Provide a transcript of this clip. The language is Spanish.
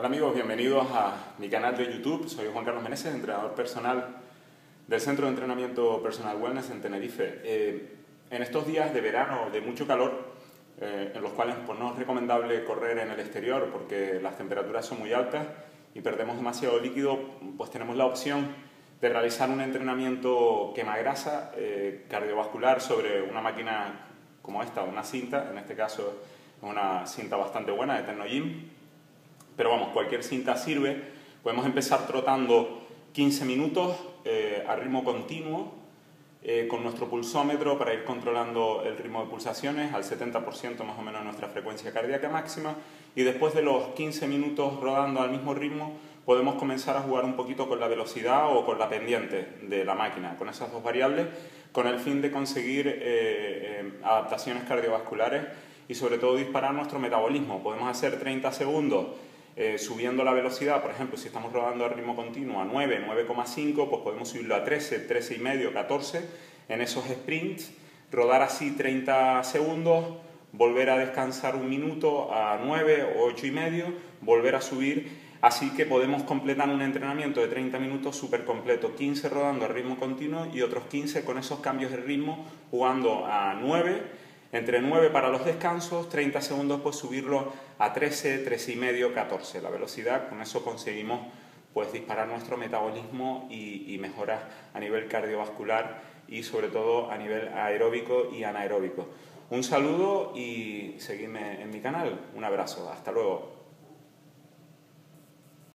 Hola amigos, bienvenidos a mi canal de YouTube. Soy Juan Carlos Meneses, entrenador personal del Centro de Entrenamiento Personal Wellness en Tenerife. En estos días de verano de mucho calor, en los cuales pues, no es recomendable correr en el exterior porque las temperaturas son muy altas y perdemos demasiado líquido, pues tenemos la opción de realizar un entrenamiento quemagrasa cardiovascular sobre una máquina como esta, una cinta, en este caso es una cinta bastante buena de Technogym, pero vamos, cualquier cinta sirve. Podemos empezar trotando 15 minutos a ritmo continuo con nuestro pulsómetro para ir controlando el ritmo de pulsaciones al 70% más o menos de nuestra frecuencia cardíaca máxima, y después de los 15 minutos rodando al mismo ritmo podemos comenzar a jugar un poquito con la velocidad o con la pendiente de la máquina, con esas dos variables, con el fin de conseguir adaptaciones cardiovasculares y sobre todo disparar nuestro metabolismo. Podemos hacer 30 segundos subiendo la velocidad, por ejemplo, si estamos rodando a ritmo continuo a 9, 9,5, pues podemos subirlo a 13, 13,5, 14, en esos sprints, rodar así 30 segundos, volver a descansar un minuto a 9 o 8,5, volver a subir. Así que podemos completar un entrenamiento de 30 minutos súper completo, 15 rodando a ritmo continuo y otros 15 con esos cambios de ritmo, jugando a 9, entre 9 para los descansos, 30 segundos pues subirlo a 13, 13,5, 14. La velocidad, con eso conseguimos pues disparar nuestro metabolismo y mejoras a nivel cardiovascular y sobre todo a nivel aeróbico y anaeróbico. Un saludo y seguidme en mi canal. Un abrazo, hasta luego.